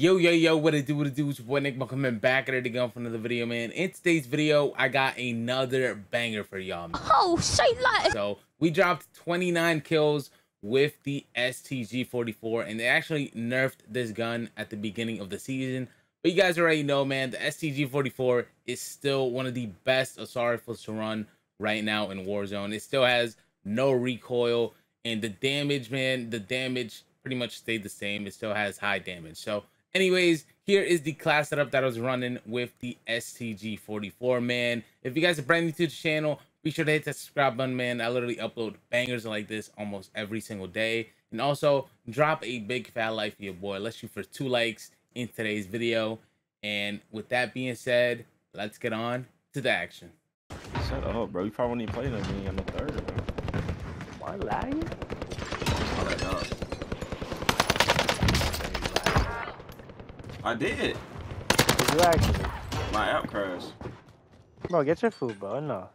Yo, what it do, it's your boy Nick. Welcome back at it again for another video, man. In today's video, I got another banger for y'all, man. Oh, shit, like. So, we dropped 29 kills with the STG-44, and they actually nerfed this gun at the beginning of the season. But you guys already know, man, the STG-44 is still one of the best assault rifles to run right now in Warzone. It still has no recoil, and the damage, man, the damage pretty much stayed the same. It still has high damage. So anyways, here is the class setup that I was running with the STG-44, man. If you guys are brand new to the channel, be sure to hit that subscribe button, man. I literally upload bangers like this almost every single day. And also, drop a big fat like for your boy. Let's shoot for 2 likes in today's video. And with that being said, let's get on to the action. Shut up, bro. You probably won't even play that game on the third, bro. Why lagging? I did. You actually? My app crashed. Bro, get your food, bro. No.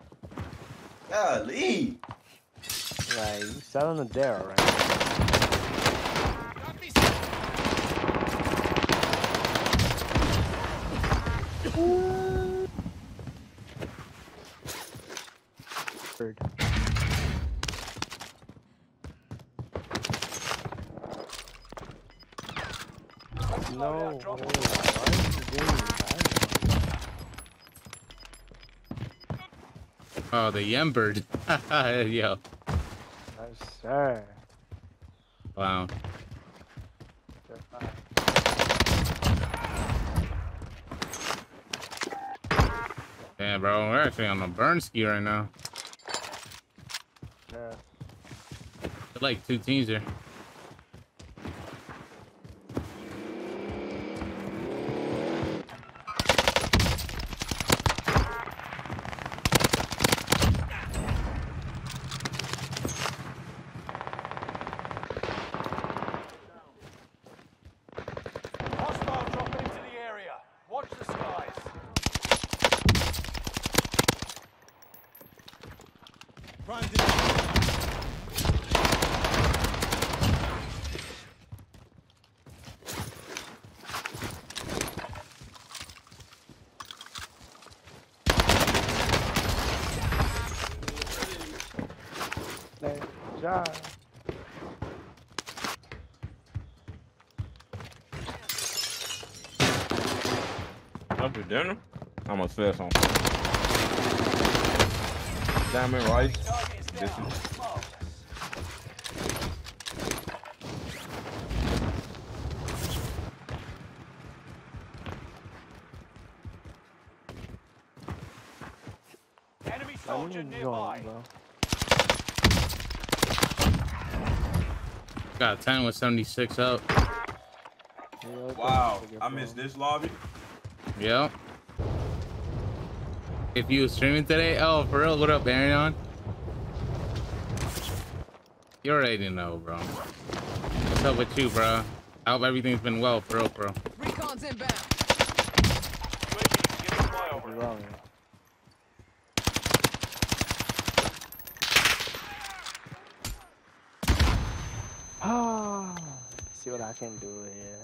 Golly. Like, you selling the Daryl right now. Bird. No, oh, the embered. Yo. Nice, sir. Wow. Yeah, bro, we're actually on a burn ski right now. Yeah. They're like 2 teams here. Job. After dinner, I'm obsessed on diamond rice. Enemy soldier nearby. Got 10 with 76 up. Wow, I missed this lobby. Yep. If you were streaming today, oh, for real, what up, Barion? You already know, bro. What's up with you, bro? I hope everything's been well, for real, bro. Recon's inbound. Oh, let's see what I can do here.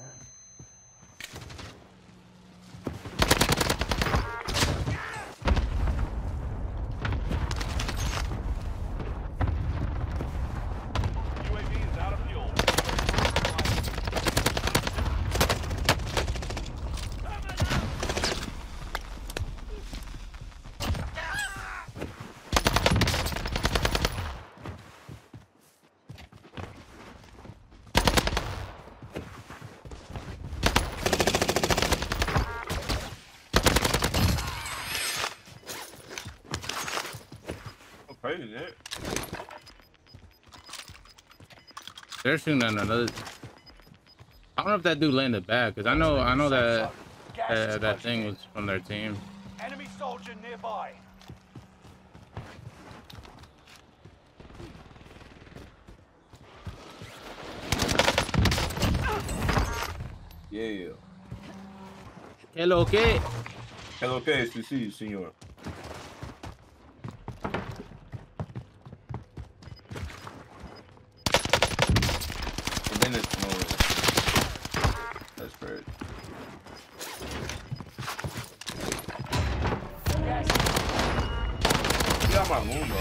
They're shooting at another. I don't know if that dude landed back, cause I know that thing was from their team. Enemy soldier nearby. Yeah. Hello, okay. Hello, okay. To see you, senor. That's great. I'm not alone, bro.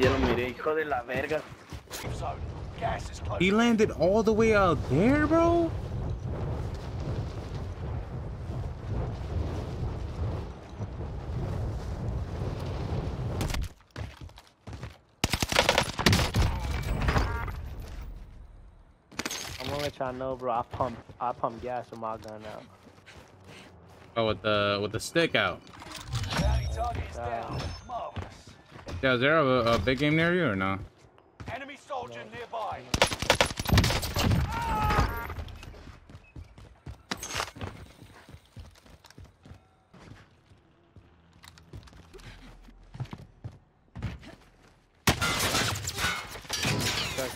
Ya lo miré, hijo de la verga. He landed all the way out there, bro. I'm gonna let y'all know, bro. I pump gas with my gun out. Oh, with the stick out. Yeah, is there a big game near you or no? Enemy soldier nearby.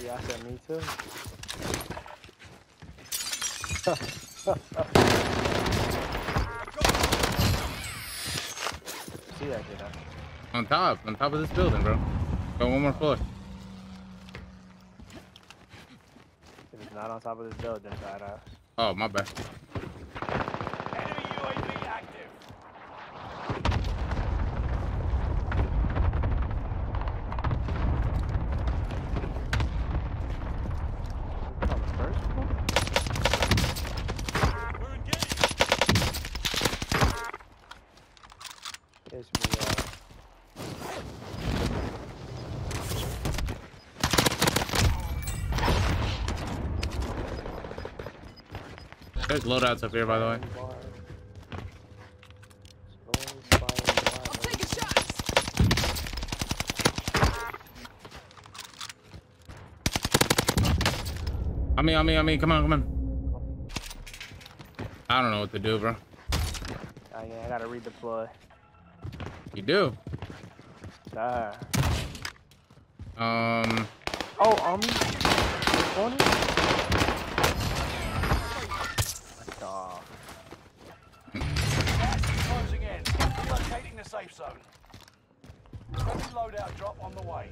Yeah, I said me too. See that dude, huh? On top of this building, bro. Got one more floor. If it's not on top of this building, try it out. Oh, my bad. Enemy UAV active. On the first floor? We're engaged. Yes, we are. There's loadouts up here, by the way. I'm taking shots. I mean, come on. I don't know what to do, bro. I gotta redeploy. You do? Nah. Oh, safe zone. Heavy loadout drop on the way.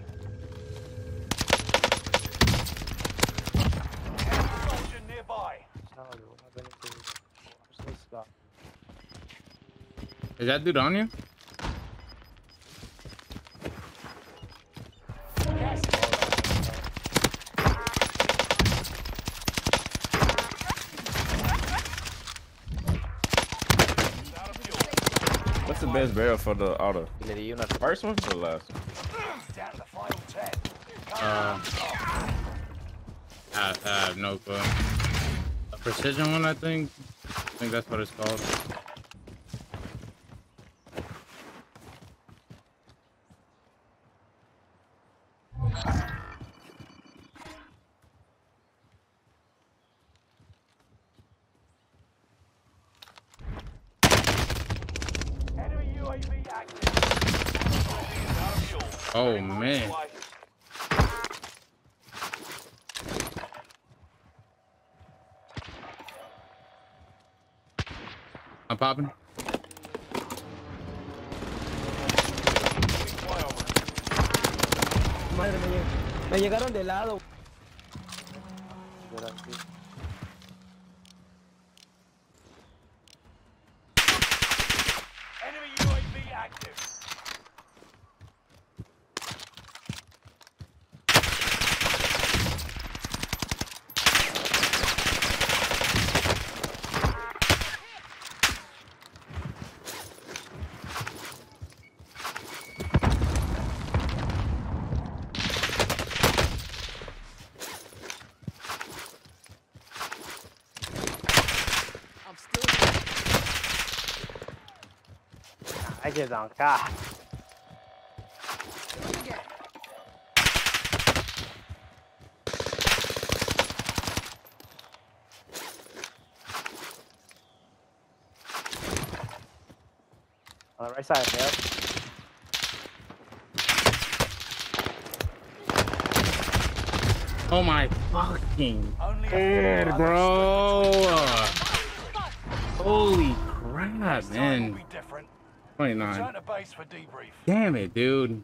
Enemy soldier nearby. Is that dude on you? Yes. What's the best barrel for the auto? The first one or the last one? Down the final 10. I have no clue. A precision one, I think. I think that's what it's called. Oh man. I'm popping. Madre mía. Me llegaron de lado. Enemy UAV active. I get on God. On the right side, yeah. Oh my fucking god, bro. Holy crap, man. 29. Damn it, dude.